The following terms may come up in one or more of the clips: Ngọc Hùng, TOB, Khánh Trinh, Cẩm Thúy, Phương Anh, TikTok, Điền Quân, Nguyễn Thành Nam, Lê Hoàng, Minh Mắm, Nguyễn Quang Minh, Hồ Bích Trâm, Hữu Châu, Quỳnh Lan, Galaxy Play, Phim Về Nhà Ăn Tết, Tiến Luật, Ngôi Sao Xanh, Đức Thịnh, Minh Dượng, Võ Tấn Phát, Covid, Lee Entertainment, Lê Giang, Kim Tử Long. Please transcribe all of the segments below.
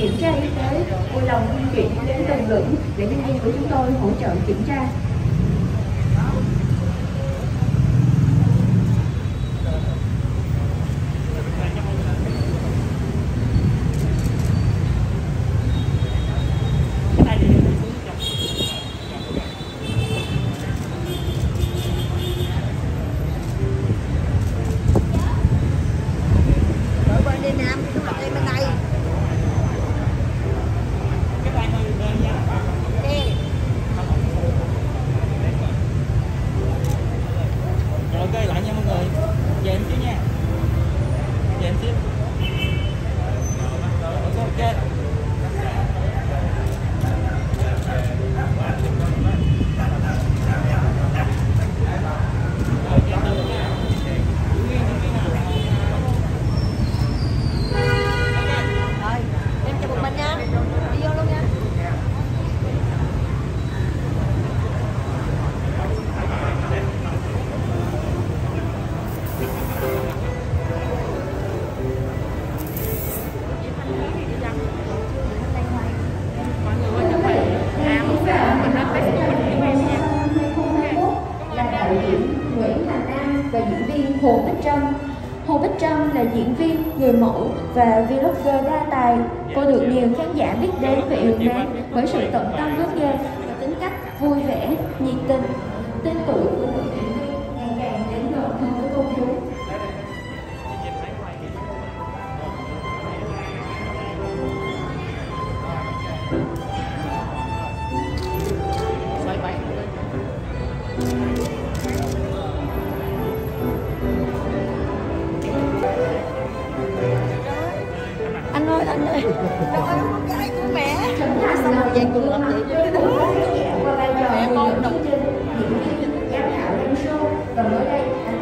kiểm tra y tế, hội đồng luân chuyển đến từng lĩnh để nhân viên của chúng tôi hỗ trợ kiểm tra. Nguyễn Thành Nam và diễn viên Hồ Bích Trâm. Hồ Bích Trâm là diễn viên, người mẫu và vlogger đa tài. Cô được nhiều khán giả biết đến và yêu mến bởi sự tận tâm góp ghê và tính cách vui vẻ, nhiệt tình. Tên tuổi của nữ diễn viên ngày càng đến gần hơn với công chúng.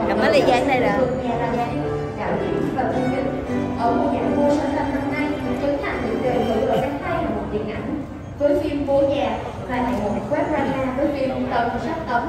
Cảm ơn Lê Giang đây là đạo diễn và biên kịch ở mùa giải Ngôi Sao Xanh năm nay trở thành chủ đề nổi bật cánh tay của một điện ảnh với phim Bố Già và hạng mục web drama với phim Tầm Sắp Tấm.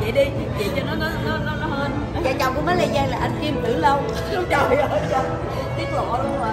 Vậy đi chị cho nó hơn. Vợ chồng của má Lê Giang là anh Kim Tử Long. Trời ơi, tiết lộ luôn rồi.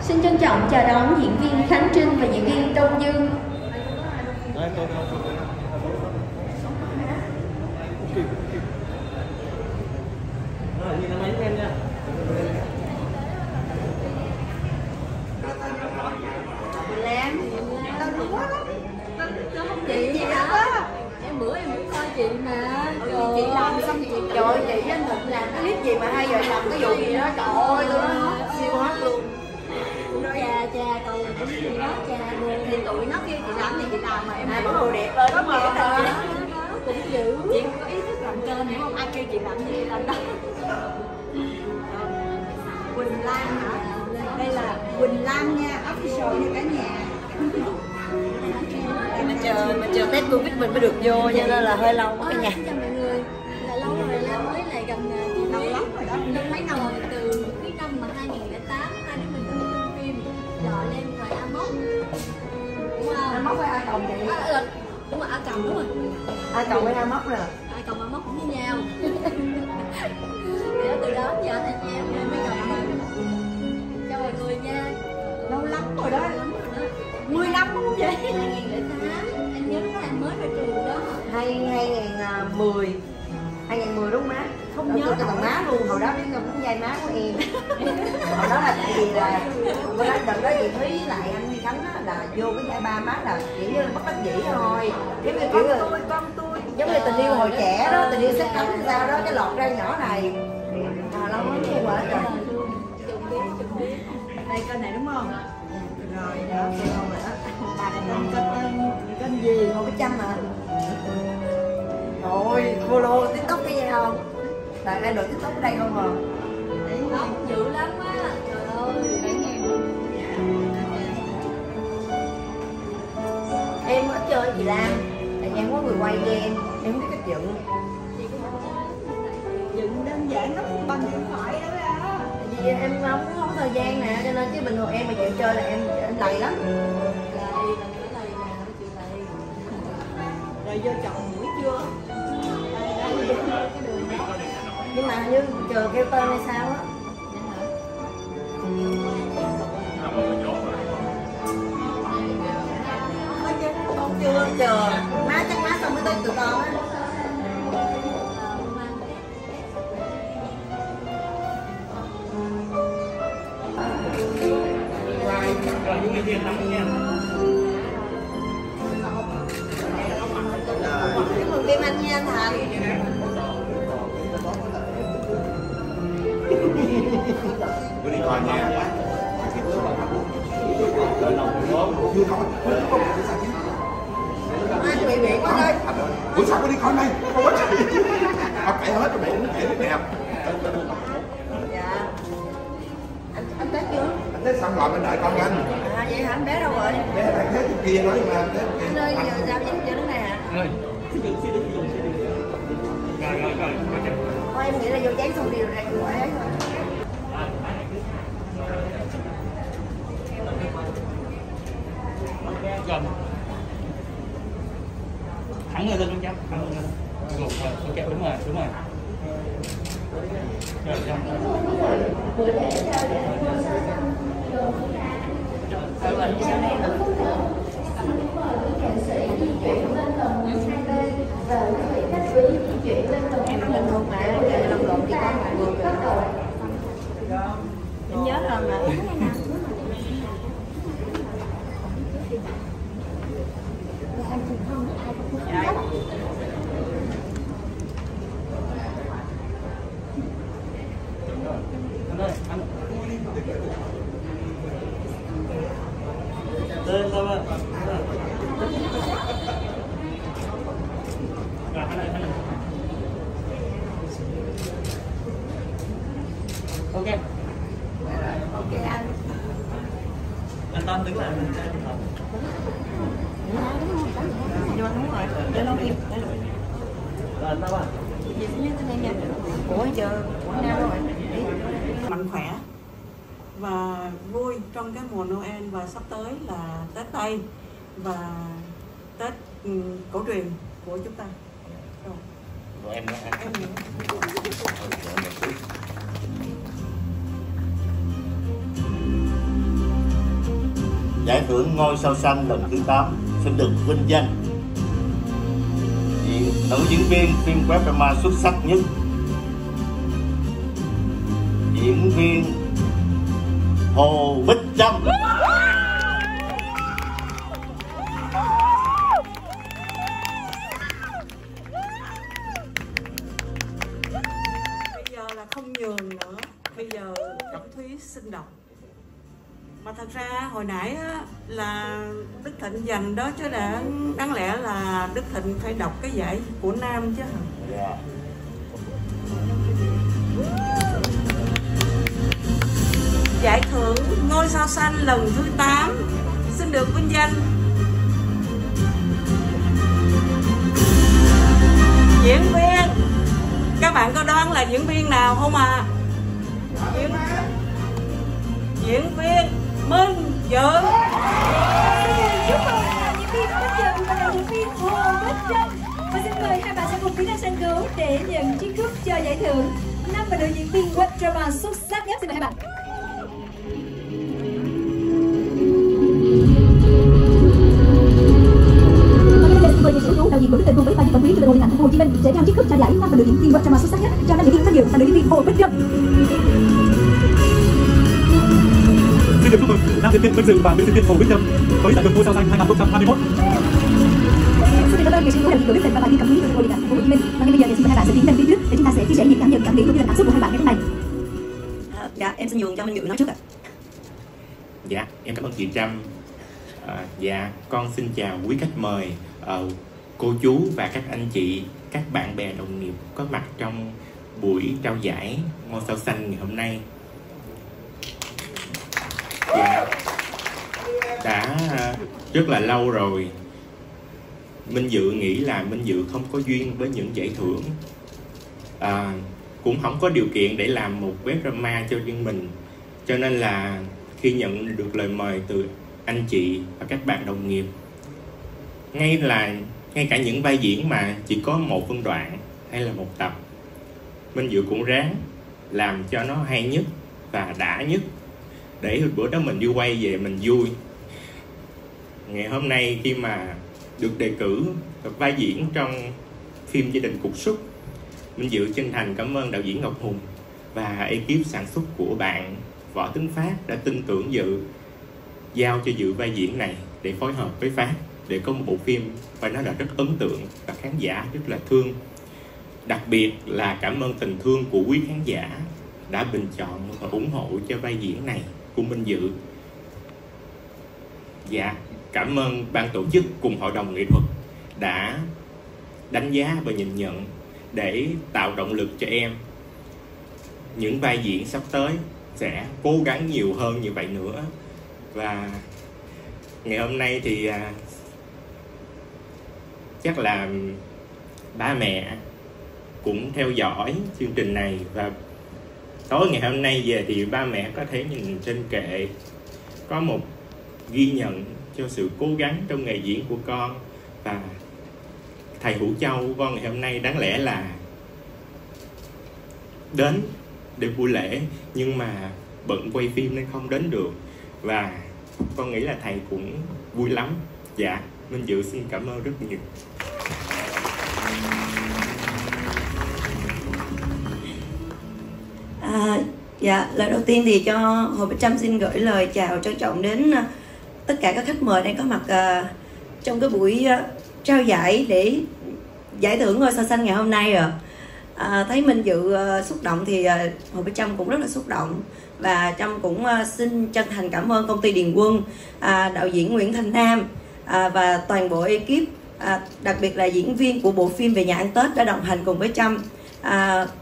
Xin trân trọng chào đón diễn viên Khánh Trinh và diễn viên Đông Dương. cái vụ gì đó, trời ơi tôi nó siêu hot luôn. Cha con nó cha luôn thì tụi nó kêu chị làm gì chị làm mà em này có đồ đẹp rồi đó mà cũng dữ. Chị không có ý thức làm kênh nữa không, ai kêu chị làm gì chị làm đó. Quỳnh Lan hả? Đây là Quỳnh Lan nha, official nha cả nhà. Mà chờ Tết Covid mình mới được vô cho nên là hơi lâu quá cả nhà. Là lâu rồi, là mới lại gần lâu lắm rồi đó. Nên mấy năm rồi, từ cái năm mà 2008 hai đứa mình lên phim dò lên rồi A1. Đúng không? A1 với A cộng vậy. Đúng rồi, A cộng đúng rồi. A cộng với A1 rồi. A cộng A1 cũng như nhau. Để từ đó giờ thì em mới cộng mà. Chào mọi người nha. Lâu lắm rồi đó. 10 năm cũng vậy. 2008 em nhớ là mới ra trường đó. 2010 đúng không má? Không đó, nhớ cái thằng má luôn, hồi đó biết không cũng vai má của em. Hồi đó là vì là con nói đợt đó chị Thúy lại anh Huy Khánh đó, là vô cái vai ba má là kiểu như là bất đắc dĩ thôi. Giống như kiểu con tôi giống như tình yêu hồi trẻ đó, tình yêu sách cấm sao đó cái lọt ra nhỏ này. Lâu lắm chưa qua rồi. Đây kênh này đúng không? Rồi đó, kênh gì? Hồ Bích Trâm à? Rồi, follow TikTok cái gì không? Tại đây đổi TikTok ở đây không hả? Không, dữ lắm á. Trời ơi, cả nhà. Em có chơi chị Lam, tại nhà em có người quay cho em không biết cách dựng. Dựng đơn giản lắm, bằng điện thoại đó á. Tại vì em không có thời gian nè, cho nên chứ bình thường em mà chịu chơi là em lầy lắm. Rồi vô chồng mũi chưa? Nhưng mà như chờ kêu tên hay sao á? Con chưa chờ, má chắc má xong mới tên tụi con á. Rồi những cái tiền nặng nha. Chúc mừng Kim Anh nha Thành. Anh bị miệng quá đây. Ủa sao có đi coi này? Học kể hết rồi mẹ nó kể đẹp. Anh Tết chưa? Anh Tết xong rồi bên đợi con anh. À vậy hả? Anh bé đâu rồi? Bé đang thế kia nói mà anh Tết kia. Nơi giờ sao chứ giờ lúc này hả? Rồi. Thôi em nghĩ là vô chán xong điều này cũng phải ấy rồi. Gần. Thẳng lên luôn chắc. Thẳng lên. Ngục rồi. Ok đúng rồi, đúng rồi. Em nhớ rồi mà. Trong cái mùa Noel và sắp tới là Tết Tây và Tết cổ truyền của chúng ta. Rồi. Em nữa. Giải thưởng Ngôi Sao Xanh lần thứ 8 sẽ được vinh danh nữ diễn viên phim web drama xuất sắc nhất, diễn viên Hồ Bích Trâm. Bây giờ là không nhường nữa. bây giờ Cẩm Thúy sinh động. Mà thật ra hồi nãy á, là Đức Thịnh dành đó, chứ đã đáng lẽ là Đức Thịnh phải đọc cái giải của Nam chứ. Giải thưởng Ngôi Sao Xanh lần thứ 8 xin được vinh danh diễn viên. Các bạn có đoán là diễn viên nào không à? Diễn viên Minh Dượng. Chúc mừng diễn viên Minh Dượng và diễn viên Hồ Bích Trâm. Và xin mời hai bạn sẽ cùng tiến lên sân khấu để nhận chiếc cúp cho giải thưởng năm và đội diễn viên web drama xuất sắc nhất. Xin mời hai bạn. Sẽ trao chiếc cúp cho giải năm và đội diễn viên web drama xuất sắc nhất cho nam diễn viên Minh Dượng và đội diễn viên Hồ Bích Trâm. Xin được chúc mừng nam diễn viên Minh Dượng và nữ diễn viên Hồ Bích Trâm với giải thưởng Ngôi Sao Xanh 2021. Xin cảm ơn nghệ sĩ của Đức Thịnh và bạn Kim Tử Long của Điện ảnh Hồ Chí Minh. Và ngay bây giờ thì xin hai bạn sẽ tiến lên phía trước để chúng ta sẽ chia sẻ những cảm nhận, cảm nghĩ cũng như là cảm xúc của hai bạn ngày hôm nay. Dạ, em xin nhường cho Minh Dượng nói trước ạ. Dạ, em cảm ơn chị Trâm. Dạ, con xin chào quý khách mời, cô chú và các anh chị, các bạn bè đồng nghiệp có mặt trong buổi trao giải Ngôi Sao Xanh ngày hôm nay. Dạ, đã rất là lâu rồi Minh Dượng nghĩ là Minh Dượng không có duyên với những giải thưởng, cũng không có điều kiện để làm một web drama cho riêng mình. Cho nên là khi nhận được lời mời từ anh chị và các bạn đồng nghiệp, ngay cả những vai diễn mà chỉ có một phân đoạn hay là một tập, Minh Dượng cũng ráng làm cho nó hay nhất và đã nhất, để bữa đó mình đi quay về mình vui. Ngày hôm nay khi mà được đề cử được vai diễn trong phim Gia Đình Cục Súc, Minh Dượng chân thành cảm ơn đạo diễn Ngọc Hùng và ekip sản xuất của bạn Võ Tấn Phát đã tin tưởng Dự, giao cho Dự vai diễn này để phối hợp với Phát để có một bộ phim và nó là rất ấn tượng và khán giả rất là thương. Đặc biệt là cảm ơn tình thương của quý khán giả đã bình chọn và ủng hộ cho vai diễn này của Minh Dượng. Dạ, cảm ơn ban tổ chức cùng hội đồng nghệ thuật đã đánh giá và nhìn nhận để tạo động lực cho em. Những vai diễn sắp tới sẽ cố gắng nhiều hơn như vậy nữa. Và ngày hôm nay thì chắc là ba mẹ cũng theo dõi chương trình này, và tối ngày hôm nay về thì ba mẹ có thể nhìn trên kệ có một ghi nhận cho sự cố gắng trong nghề diễn của con. Và thầy Hữu Châu của con ngày hôm nay đáng lẽ là đến để buổi lễ, nhưng mà bận quay phim nên không đến được, và con nghĩ là thầy cũng vui lắm. Dạ, Minh Dượng xin cảm ơn rất nhiều. Dạ, lời đầu tiên thì cho Hồ Bích Trâm xin gửi lời chào trân trọng đến tất cả các khách mời đang có mặt trong cái buổi trao giải để giải thưởng Ngôi Sao Xanh ngày hôm nay rồi. Thấy Minh Dượng xúc động thì Hồ Bích Trâm cũng rất là xúc động. Và Trâm cũng xin chân thành cảm ơn công ty Điền Quân, đạo diễn Nguyễn Thành Nam và toàn bộ ekip, đặc biệt là diễn viên của bộ phim Về Nhà Ăn Tết đã đồng hành cùng với Trâm.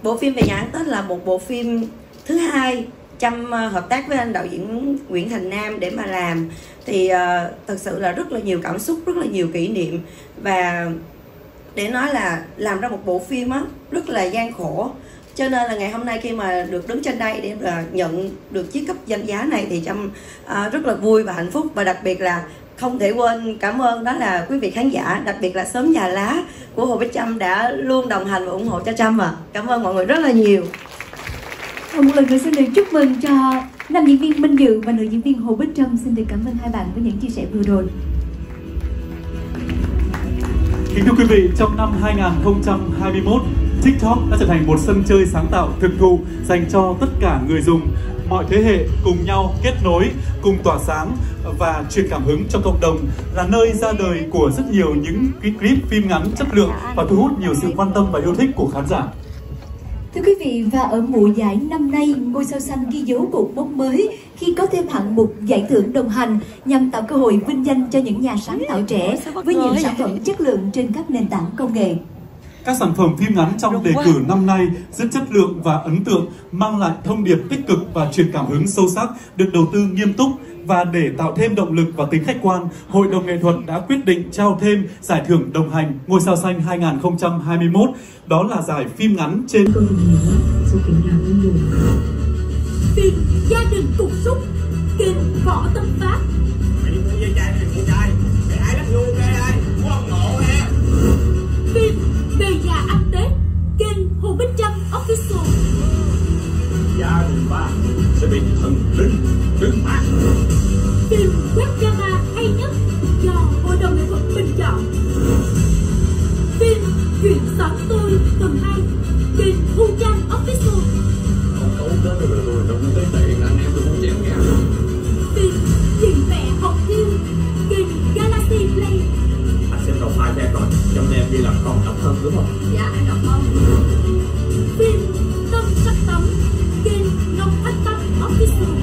Bộ phim Về Nhà Ăn Tết là một bộ phim thứ hai Trâm hợp tác với anh đạo diễn Nguyễn Thành Nam để mà làm. Thì thật sự là rất là nhiều cảm xúc, rất là nhiều kỷ niệm. Và để nói là làm ra một bộ phim đó, rất là gian khổ. Cho nên là ngày hôm nay khi mà được đứng trên đây để nhận được chiếc cúp danh giá này thì Trâm rất là vui và hạnh phúc. Và đặc biệt là không thể quên cảm ơn đó là quý vị khán giả, đặc biệt là xóm Nhà Lá của Hồ Bích Trâm đã luôn đồng hành và ủng hộ cho Trâm ạ. Cảm ơn mọi người rất là nhiều. Một lần nữa xin được chúc mừng cho nam diễn viên Minh Dượng và nữ diễn viên Hồ Bích Trâm. Xin được cảm ơn hai bạn với những chia sẻ vừa rồi. Kính thưa quý vị, trong năm 2021, TikTok đã trở thành một sân chơi sáng tạo thực thụ dành cho tất cả người dùng. Mọi thế hệ cùng nhau kết nối, cùng tỏa sáng và truyền cảm hứng cho cộng đồng, là nơi ra đời của rất nhiều những clip phim ngắn chất lượng và thu hút nhiều sự quan tâm và yêu thích của khán giả. Thưa quý vị, và ở mùa giải năm nay, Ngôi Sao Xanh ghi dấu cột mốc mới khi có thêm hạng mục giải thưởng đồng hành nhằm tạo cơ hội vinh danh cho những nhà sáng tạo trẻ với những sản phẩm chất lượng trên các nền tảng công nghệ. Các sản phẩm phim ngắn trong đề cử năm nay rất chất lượng và ấn tượng, mang lại thông điệp tích cực và truyền cảm hứng sâu sắc, được đầu tư nghiêm túc. Và để tạo thêm động lực và tính khách quan, Hội đồng nghệ thuật đã quyết định trao thêm giải thưởng đồng hành Ngôi Sao Xanh 2021, đó là giải phim ngắn trên phim Gia Đình Cục Xúc, kịch Võ Tấn Phát. Phim Về Nhà Ăn Tết, kênh Hồ Bích Trâm Official. Gia đình bà sẽ bị thần linh trừng phạt. Phim webdrama hay nhất do Hội đồng nghệ thuật bình chọn. Phim Chuyện Xóm Tôi tuần 2, kênh Hữu Châu Official. Không tốt đó rồi, đừng có tới tiện anh em tôi muốn chém nha. Phim Chuyện Mẹ Học Thiêu, kênh Galaxy Play. Anh xem đầu hai em rồi, trong em đi làm con độc thân đúng không? Dạ anh độc thân. Phim Tâm Sắc Tấm, kênh Ngọc Hùng Official.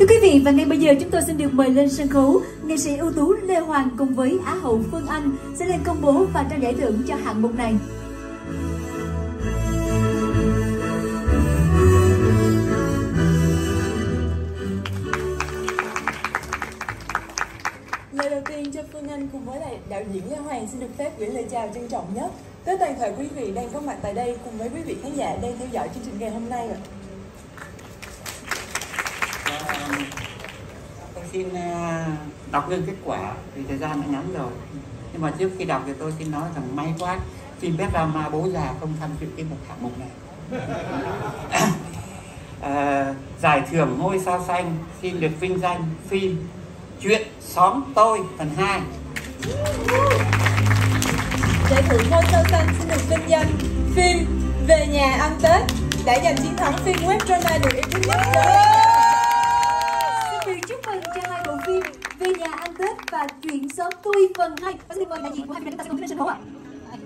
Thưa quý vị, và ngay bây giờ chúng tôi xin được mời lên sân khấu nghệ sĩ ưu tú Lê Hoàng cùng với Á hậu Phương Anh sẽ lên công bố và trao giải thưởng cho hạng mục này. Lời đầu tiên cho Phương Anh cùng với đạo diễn Lê Hoàng xin được phép gửi lời chào trân trọng nhất tới toàn thể quý vị đang có mặt tại đây cùng với quý vị khán giả đang theo dõi chương trình ngày hôm nay ạ. Tôi xin đọc lên kết quả vì thời gian đã ngắn rồi, nhưng mà trước khi đọc thì tôi xin nói rằng may quá phim webdrama Bố Già không tham dự cái một hạng mục này. Giải thưởng Ngôi Sao Xanh xin được vinh danh phim Chuyện Xóm Tôi phần 2. Giải thưởng Ngôi Sao Xanh xin được vinh danh phim Về Nhà Ăn Tết đã giành chiến thắng phim webdrama được yêu thích nhất. Chúc mừng cho hai bộ phim Về Nhà Ăn Tết và Chuyện Xóm Tôi phần 2. Xin mời đại diện của hai bên chúng ta sẽ cùng lên sân khấu ạ. Tiếp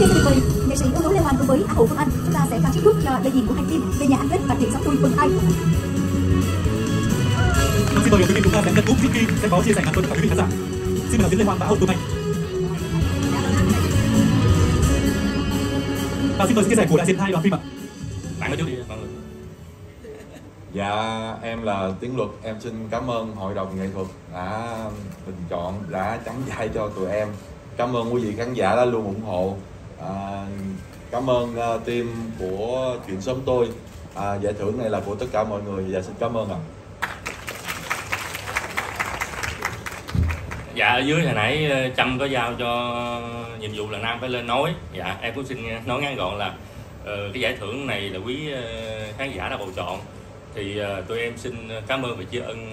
theo thì mời nghệ sĩ ưu tú Lê Hoàng cùng với Á hậu Phương Anh, chúng ta sẽ trao chiếc cúp cho đại diện của hai phim Về Nhà Ăn Tết và Chuyện Xóm Tôi phần 2. Xin mời quý vị, chúng ta sẽ kết thúc Vicky sẽ có chia sẻ ngắn với các quý vị khán giả. Xin mời đạo diễn Lê Hoàng và Á hậu Phương Anh. Và xin mời chia sẻ của đại diện hai đoàn phim ạ. Dạ, em là Tiến Luật, em xin cảm ơn Hội đồng nghệ thuật đã bình chọn, đã chấm giải cho tụi em. Cảm ơn quý vị khán giả đã luôn ủng hộ. Cảm ơn team của Chuyện Xóm Tôi. Giải thưởng này là của tất cả mọi người, và dạ, xin cảm ơn ạ. Dạ, ở dưới hồi nãy Trâm có giao cho nhiệm vụ là Nam phải lên nói. Dạ, em cũng xin nói ngắn gọn là cái giải thưởng này là quý khán giả đã bầu chọn, thì tụi em xin cảm ơn và chia ơn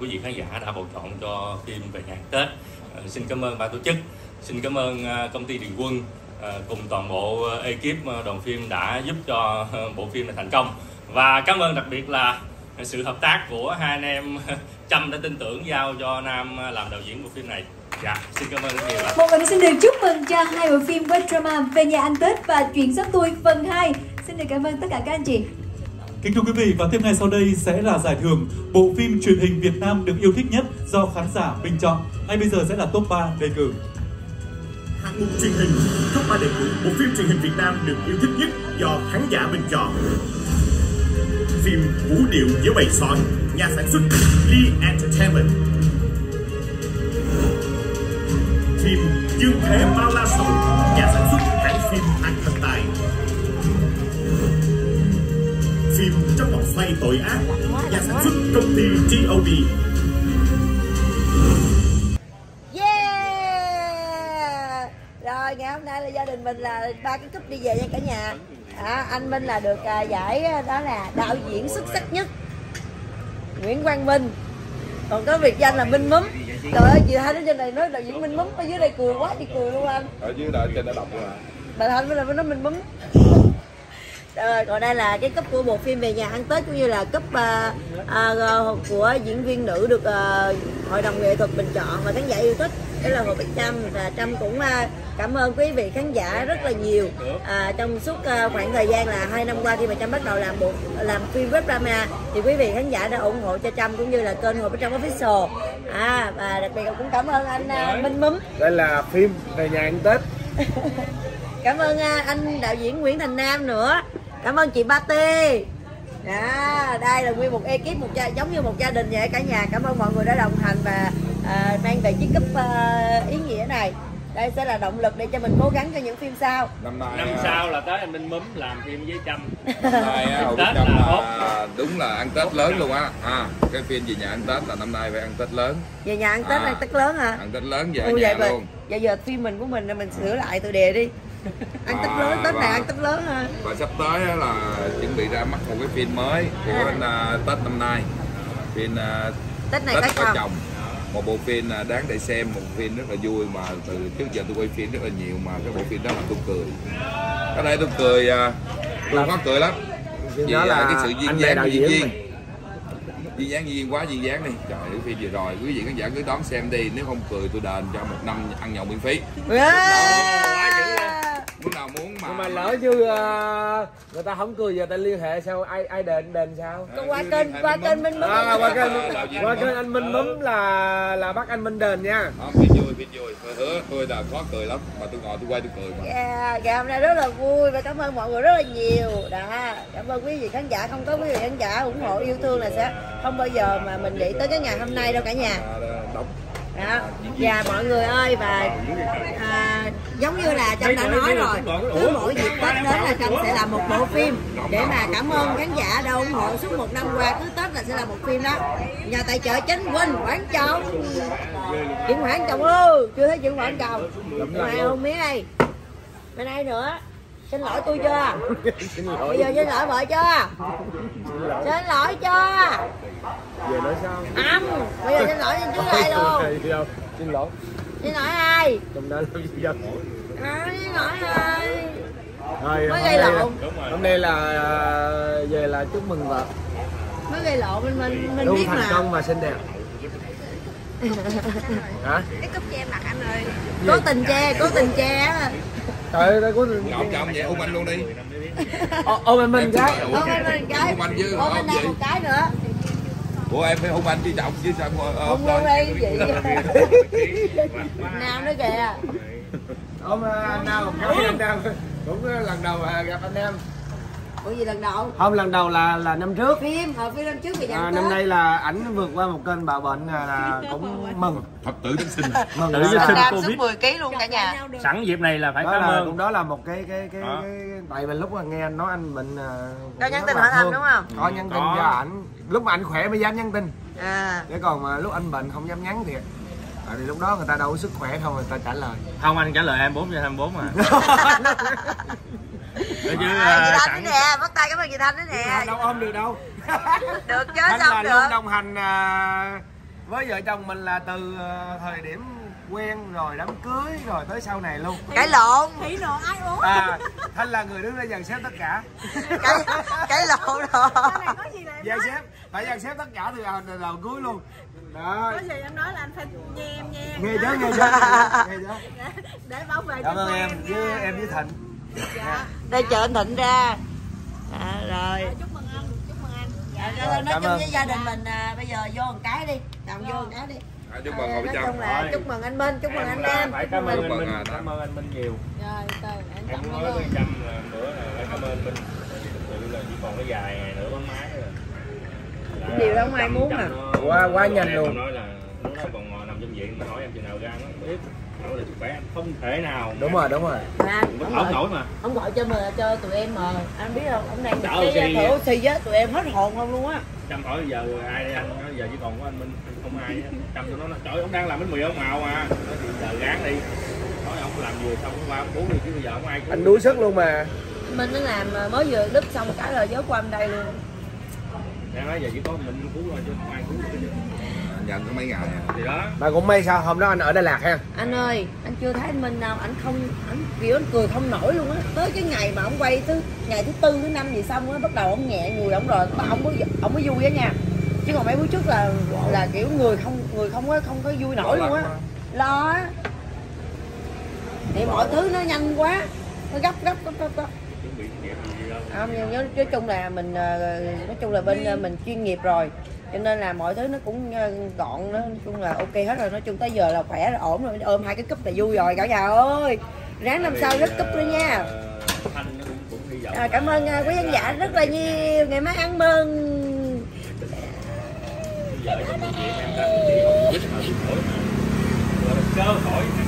quý vị khán giả đã bầu chọn cho phim Về Nhà Ăn Tết. Xin cảm ơn ban tổ chức, xin cảm ơn công ty Điền Quân cùng toàn bộ ekip đoàn phim đã giúp cho bộ phim này thành công, và cảm ơn đặc biệt là sự hợp tác của hai anh em. Trâm đã tin tưởng giao cho Nam làm đạo diễn bộ phim này. Dạ, xin cảm ơn rất nhiều. Một lần nữa xin được chúc mừng cho hai bộ phim webdrama Về Nhà Ăn Tết và Chuyện Xóm Tôi phần 2. Xin được cảm ơn tất cả các anh chị. Kính thưa quý vị, và tiếp ngay sau đây sẽ là giải thưởng bộ phim truyền hình Việt Nam được yêu thích nhất do khán giả bình chọn. Ngay bây giờ sẽ là top 3 đề cử. Hạng mục truyền hình, top 3 đề cử bộ phim truyền hình Việt Nam được yêu thích nhất do khán giả bình chọn. Phim Vũ Điệu Giữa Bầy Sói, nhà sản xuất Lee Entertainment. Phim Dương Thế Bao La Sầu, nhà sản xuất hãng phim An Thần Tài. Phim Trong Vòng Xoay Tội Ác, nhà sản xuất công ty TOB. Yeah! Rồi, ngày hôm nay là gia đình mình là ba cái cúp đi về nha cả nhà. Anh Minh là được giải đó là đạo diễn xuất sắc nhất Nguyễn Quang Minh. Còn có biệt danh là Minh Mắm. Trời ơi, vừa hai đứa trên này nói đạo diễn Minh Mắm, ở dưới đây cười quá đi cười luôn anh. Ở dưới đó trên đã đọc rồi. Bà Thanh mới nói mình bấm. Rồi, còn đây là cái cấp của bộ phim Về Nhà Ăn Tết, cũng như là cấp của diễn viên nữ được hội đồng nghệ thuật bình chọn và khán giả yêu thích. Đó là Hồ Bích Trâm. Và Trâm cũng cảm ơn quý vị khán giả rất là nhiều trong suốt khoảng thời gian là 2 năm qua, khi mà Trâm bắt đầu làm phim web drama thì quý vị khán giả đã ủng hộ cho Trâm cũng như là kênh Hồ Bích Trâm Official. Và đặc biệt cũng cảm ơn anh Minh Mắm. Đây là phim Về Nhà Ăn Tết. Cảm ơn anh đạo diễn Nguyễn Thành Nam nữa. Cảm ơn chị Ba Tê. Đây là nguyên một ekip, giống như một gia đình vậy cả nhà. Cảm ơn mọi người đã đồng hành và mang về chiếc cúp ý nghĩa này. Đây sẽ là động lực để cho mình cố gắng cho những phim sau. Năm sau là tới Minh Mắm làm phim với Trâm. Năm nay đúng là ăn Tết lớn luôn á. Cái phim Về Nhà Ăn Tết là năm nay phải ăn Tết lớn. Về Nhà Ăn Tết là Tết lớn hả? Ăn Tết lớn về nhà vậy luôn. Bây giờ phim mình của mình là mình sửa lại tựa đề đi. Ăn Tết lớn, Tết này ăn Tết lớn ha. Và sắp tới là chuẩn bị ra mắt một cái phim mới của Tết năm nay. Phim Tết này có chồng. Một bộ phim đáng để xem, một phim rất là vui mà từ trước giờ tôi quay phim rất là nhiều, mà cái bộ phim đó là tôi cười. Ở đây tôi cười, tôi khó cười lắm. Vì đó là cái sự duyên dáng của diễn viên. Duyên dáng đi. Trời ơi, phim vừa rồi quý vị khán giả cứ đón xem đi, nếu không cười tôi đền cho 1 năm ăn nhậu miễn phí. Mà lỡ như người ta không cười giờ ta liên hệ sao, ai đền sao? Qua kênh Minh Mắm. Qua kênh anh Minh Mắm là bắt anh Minh đền nha. Phim vui. Tôi là khó cười lắm mà tôi ngồi tôi quay tôi cười mà. Ngày hôm nay rất là vui và cảm ơn mọi người rất là nhiều. Cảm ơn quý vị khán giả, không có quý vị khán giả ủng hộ yêu thương là sẽ không bao giờ mà mình nghĩ tới cái ngày hôm nay đâu cả nhà. Và mọi người ơi, và giống như là Trâm đã nói rồi, cứ mỗi dịp Tết đến là Trâm sẽ làm một bộ phim để mà cảm ơn khán giả đã ủng hộ suốt 1 năm qua. Cứ Tết là sẽ làm một phim đó. Nhà tài trợ chính Quỳnh Quảng Trọng, chuyện Quảng Trọng ư? Chưa thấy chuyện Quảng Trọng ngoài không mía đây, bên đây nữa. Xin lỗi tôi chưa? Bây giờ xin lỗi vợ chưa? Xin lỗi chưa? Về nói sao? Bây giờ xin lỗi cho chú lại luôn. Xin lỗi. Xin lỗi ai? Trong đó làm gì vậy? Xin lỗi ai? Mới gây lộn. Hôm nay là về là chúc mừng vợ. Mới gây lộn mình biết thành công mà xinh đẹp. Hả? Cái cúp che mặt anh ơi. Cố tình che. Trời ơi, có chồng vậy ôm anh luôn đi. Ôm anh cái. Ôm anh một cái nữa. Ủa em phải ôm anh đi chồng chứ sao ôm luôn đi vậy. Nam nữa kìa. Ôm anh Nam, cũng lần đầu gặp anh Nam. Ủa gì lần đầu? Không, lần đầu là năm trước. Phim năm trước thì vậy. Năm nay là ảnh vượt qua một cơn bạo bệnh là cũng mừng. Phật tử Thánh Sinh. Mừng tử Thánh Sinh Covid 10 kg luôn cả nhà. Sẵn dịp này là phải cảm ơn. Cũng đó là một cái tại mình lúc mà nghe anh nói anh bệnh. Có nhắn tin hỏi anh đúng không? Có nhắn tin cho ảnh. Lúc mà anh khỏe mới dám nhắn tin. Chứ còn mà lúc anh bệnh không dám nhắn thiệt. Tại vì lúc đó người ta đâu có sức khỏe không người ta trả lời. Không, anh trả lời em 24/24 mà. Chứ, chị Thanh nữa nè, bắt tay cảm ơn chị Thanh nữa nè. Đâu ôm được đâu. Được chứ Thanh xong được. Luôn đồng hành với vợ chồng mình là từ thời điểm quen rồi đám cưới rồi tới sau này luôn. Cãi lộn ai uống. Thanh là người đứng ra dàn xếp tất cả. Cãi lộn rồi. Dàn xếp, phải dàn xếp tất cả từ đầu cuối luôn. Đó. Có gì em nói là anh phải nghe em. Nghe chứ. Để bảo vệ cho em với Thịnh. Đây chờ anh Thịnh ra. Rồi. Chúc mừng anh. Nói chung với gia đình mình bây giờ vô một cái đi. Vô một cái đi. Chúc mừng anh Minh, chúc mừng anh Nam. Cảm ơn anh Minh nhiều. Rồi, em muốn nói với Trâm là bữa này phải cảm ơn Minh. Thật sự là chỉ còn cái vài ngày nữa bấm máy rồi. Điều đó không ai muốn mà. Quá nhanh luôn. Nó còn ngồi nằm trong viện mà hỏi em chừng nào ra nó không biết. Là em không thể nào. Đúng rồi. Ông nổi mà. Ông gọi cho tụi em mà. Anh biết không? Ông đang cái thử oxy á, tụi em hết hồn luôn á. Trâm hỏi giờ ai đây anh? Nói giờ chỉ còn có anh Minh, không ai. Trâm tụi nó nói trời ông đang làm bánh mì ông màu mà. Nói thì giờ gán đi. Nói ông làm vừa xong qua ông cứu đi chứ bây giờ không ai. Anh đuối sức luôn mà. Minh nó làm mới vừa đứt xong cả rồi dớt qua bên đây luôn. Em nói giờ chỉ có mình cứu thôi chứ không ai cứu được. Dạ có mấy ngày à. Thì đó. Mà cũng may sao hôm đó anh ở Đà Lạt ha. Anh ơi, anh chưa thấy anh Minh đâu, anh không anh kiểu anh cười không nổi luôn á. Tới cái ngày mà ông quay thứ ngày thứ tư thứ năm gì xong á bắt đầu ông nhẹ người ông rồi, ông có vui á nha. Chứ còn mấy bữa trước là kiểu người không có vui nổi luôn á. Lo á. Thì mọi thứ nó nhanh quá, nó gấp. À, nói chung là mình bên mình chuyên nghiệp rồi cho nên là mọi thứ nó cũng gọn, nói chung là ok hết rồi, nói chung tới giờ là khỏe là ổn rồi, ôm hai cái cúp là vui rồi cả nhà ơi, ráng năm sau rất cúp nữa nha. À, cảm ơn quý khán giả rất là nhiều, ngày mai ăn mừng. Cơ hội